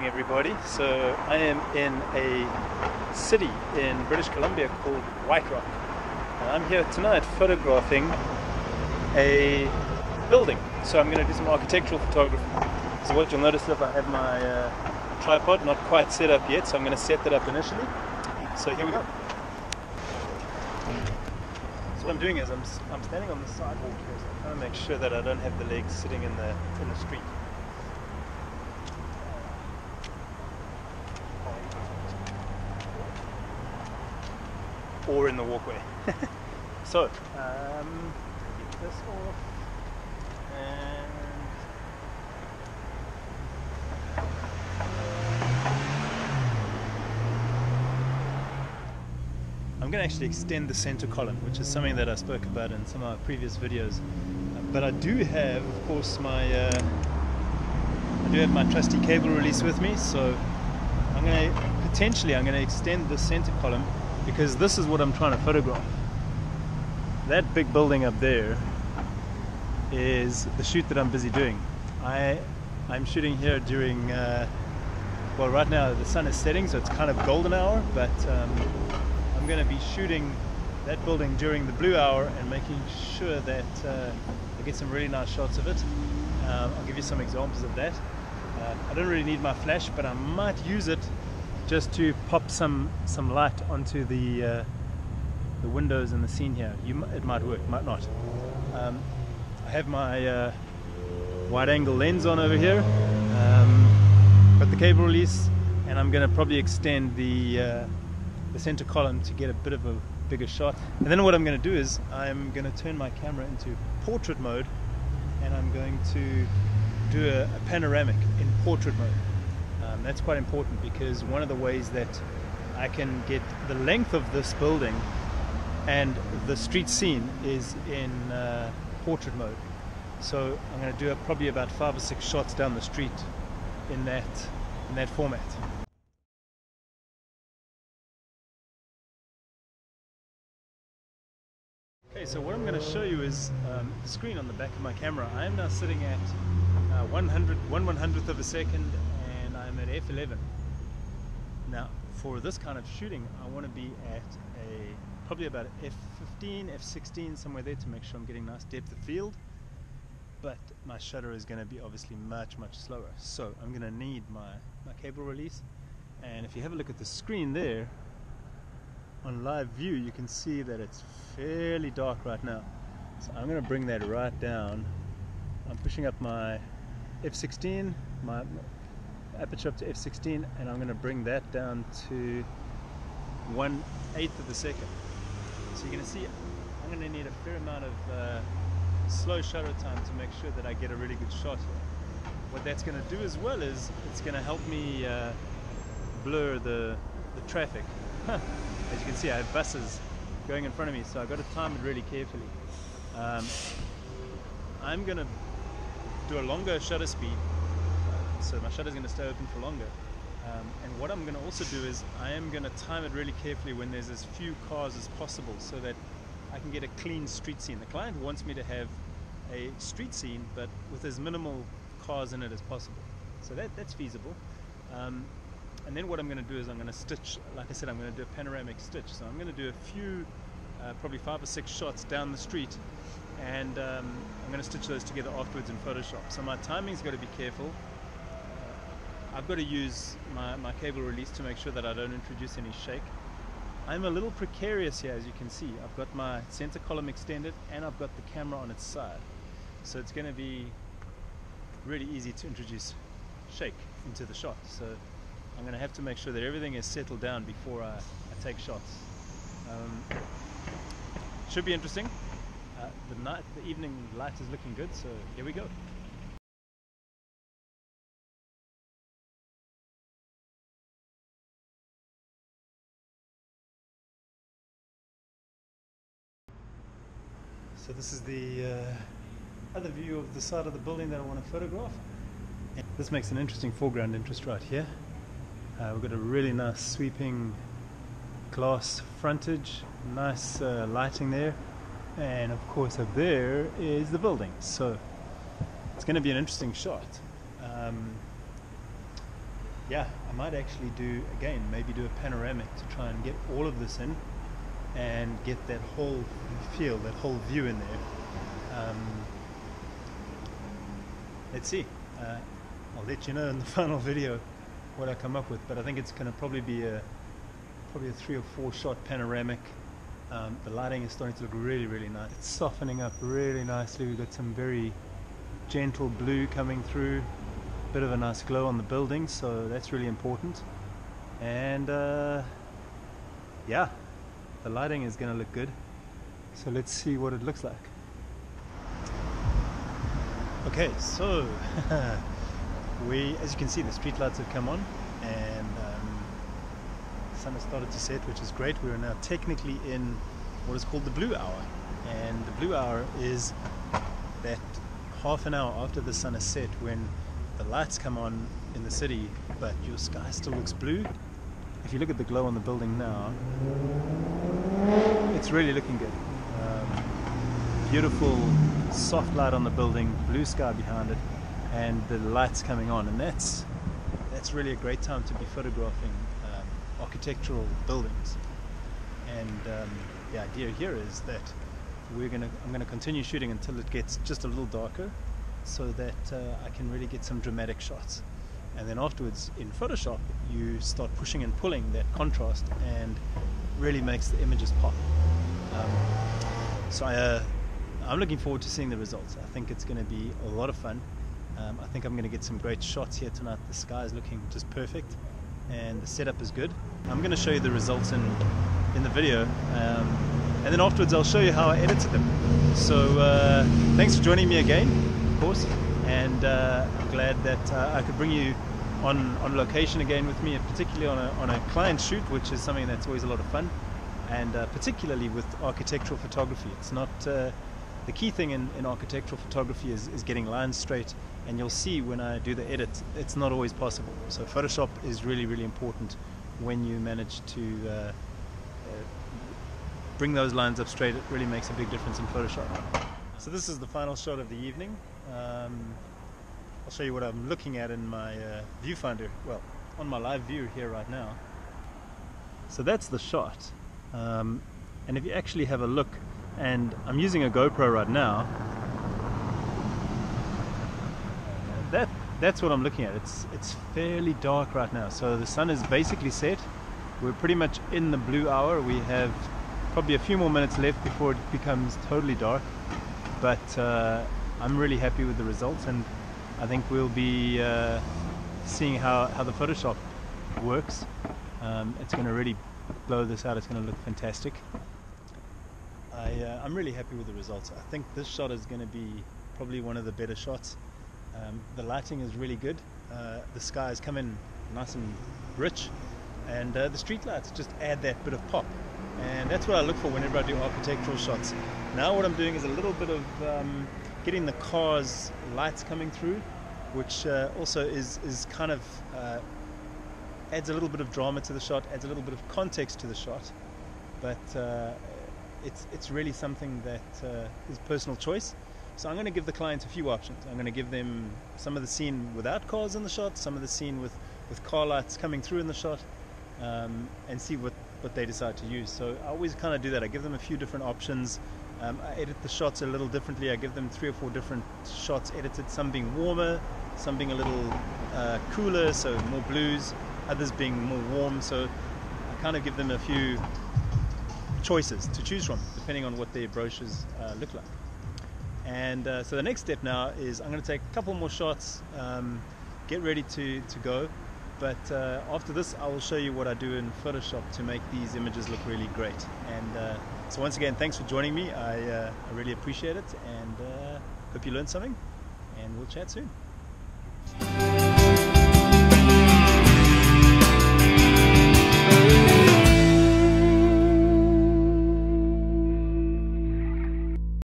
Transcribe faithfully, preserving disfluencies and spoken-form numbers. evening, everybody. So I am in a city in British Columbia called White Rock, and I'm here tonight photographing a building. So I'm going to do some architectural photography. So what you'll notice is I have my uh, tripod not quite set up yet, so I'm going to set that up initially. So here we go. So what I'm doing is I'm, I'm standing on the sidewalk here, so I'm trying to make sure that I don't have the legs sitting in the, in the street. Or in the walkway. So, um, take this off and I'm going to actually extend the center column, which is something that I spoke about in some of my previous videos. But I do have, of course, my uh, I do have my trusty cable release with me, so I'm going to potentially I'm going to extend the center column, because this is what I'm trying to photograph. That big building up there is the shoot that I'm busy doing. I, I'm shooting here during, uh, well, right now the sun is setting, so it's kind of golden hour, but um, I'm going to be shooting that building during the blue hour and making sure that uh, I get some really nice shots of it. Um, I'll give you some examples of that. Uh, I don't really need my flash, but I might use it just to pop some some light onto the uh, the windows in the scene here. You, it might work, might not. Um, I have my uh, wide-angle lens on over here, um, got the cable release, and I'm going to probably extend the uh, the center column to get a bit of a bigger shot. And then what I'm going to do is I'm going to turn my camera into portrait mode, and I'm going to do a, a panoramic in portrait mode. Um, that's quite important, because one of the ways that I can get the length of this building and the street scene is in uh, portrait mode. So I'm going to do probably about five or six shots down the street in that in that format. Okay, so what I'm going to show you is um, the screen on the back of my camera. I am now sitting at uh, one hundredth of a second. I'm at f eleven. Now, for this kind of shooting, I want to be at a probably about f fifteen, f sixteen, somewhere there, to make sure I'm getting nice depth of field. But my shutter is going to be obviously much, much slower. So I'm going to need my, my cable release. And if you have a look at the screen there, on live view, you can see that it's fairly dark right now. So I'm going to bring that right down. I'm pushing up my f sixteen, my aperture up to f sixteen, and I'm going to bring that down to one eighth of a second. So you're going to see I'm going to need a fair amount of uh, slow shutter time to make sure that I get a really good shot here. What that's going to do as well is it's going to help me uh, blur the, the traffic. As you can see, I have buses going in front of me, so I've got to time it really carefully. Um, I'm going to do a longer shutter speed, so my shutter is going to stay open for longer. Um, and what I'm going to also do is I am going to time it really carefully when there's as few cars as possible, so that I can get a clean street scene. The client wants me to have a street scene, but with as minimal cars in it as possible. So that, that's feasible. Um, and then what I'm going to do is I'm going to stitch, like I said, I'm going to do a panoramic stitch. So I'm going to do a few, uh, probably five or six shots down the street, and um, I'm going to stitch those together afterwards in Photoshop. So my timing's got to be careful. I've got to use my, my cable release to make sure that I don't introduce any shake. I'm a little precarious here, as you can see. I've got my center column extended and I've got the camera on its side. So it's going to be really easy to introduce shake into the shot. So I'm going to have to make sure that everything is settled down before I, I take shots. Um, should be interesting. Uh, the night, the evening light is looking good, so here we go. So this is the uh, other view of the side of the building that I want to photograph. This makes an interesting foreground interest right here. Uh, we've got a really nice sweeping glass frontage, nice uh, lighting there, and of course up there is the building. So it's going to be an interesting shot. Um, yeah, I might actually do, again, maybe do a panoramic to try and get all of this in and get that whole feel, that whole view in there. Um, let's see. Uh, I'll let you know in the final video what I come up with, but I think it's going to probably be a probably a three or four shot panoramic. Um, the lighting is starting to look really, really nice. It's softening up really nicely. We've got some very gentle blue coming through, bit of a nice glow on the building, so that's really important. And uh, yeah, the lighting is going to look good, so let's see what it looks like. Okay, so we, as you can see, the street lights have come on, and um, the sun has started to set, which is great. We are now technically in what is called the blue hour, and the blue hour is that half an hour after the sun has set when the lights come on in the city, but your sky still looks blue. If you look at the glow on the building now, it's really looking good. Um, beautiful soft light on the building, blue sky behind it, and the lights coming on, and that's that's really a great time to be photographing um, architectural buildings. And um, the idea here is that we're gonna I'm gonna continue shooting until it gets just a little darker, so that uh, I can really get some dramatic shots. And then afterwards in Photoshop you start pushing and pulling that contrast, and really makes the images pop. Um, so I, uh, I'm looking forward to seeing the results. I think it's going to be a lot of fun. Um, I think I'm going to get some great shots here tonight. The sky is looking just perfect, and the setup is good. I'm going to show you the results in in the video, um, and then afterwards I'll show you how I edited them. So uh, thanks for joining me again, of course, and uh, I'm glad that uh, I could bring you on on location again with me, and particularly on a, on a client shoot, which is something that's always a lot of fun, and uh, particularly with architectural photography. It's not uh, the key thing in, in architectural photography is, is getting lines straight, and you'll see when I do the edit it's not always possible. So Photoshop is really, really important when you manage to uh, uh, bring those lines up straight. It really makes a big difference in Photoshop. So this is the final shot of the evening. um, I'll show you what I'm looking at in my uh, viewfinder, well, on my live view here right now. So that's the shot, um, and if you actually have a look, and I'm using a GoPro right now, that that's what I'm looking at. It's, it's fairly dark right now, so the sun is basically set. We're pretty much in the blue hour. We have probably a few more minutes left before it becomes totally dark, but uh, I'm really happy with the results, and I think we'll be uh, seeing how, how the Photoshop works. Um, it's going to really blow this out. It's going to look fantastic. I, uh, I'm really happy with the results. I think this shot is going to be probably one of the better shots. Um, the lighting is really good. Uh, the sky has come in nice and rich, and uh, the street lights just add that bit of pop. And that's what I look for whenever I do architectural shots. Now what I'm doing is a little bit of um, getting the cars' lights coming through, which uh, also is, is kind of uh, adds a little bit of drama to the shot, adds a little bit of context to the shot, but uh, it's, it's really something that uh, is personal choice. So I'm going to give the clients a few options. I'm going to give them some of the scene without cars in the shot, some of the scene with, with car lights coming through in the shot, um, and see what, what they decide to use. So I always kind of do that. I give them a few different options. Um, I edit the shots a little differently. I give them three or four different shots edited, some being warmer, some being a little uh, cooler, so more blues, others being more warm. So I kind of give them a few choices to choose from, depending on what their brochures uh, look like. And uh, so the next step now is I'm going to take a couple more shots, um, get ready to, to go. But uh, after this, I will show you what I do in Photoshop to make these images look really great. And uh, so once again, thanks for joining me. I, uh, I really appreciate it, and uh, hope you learned something, and we'll chat soon.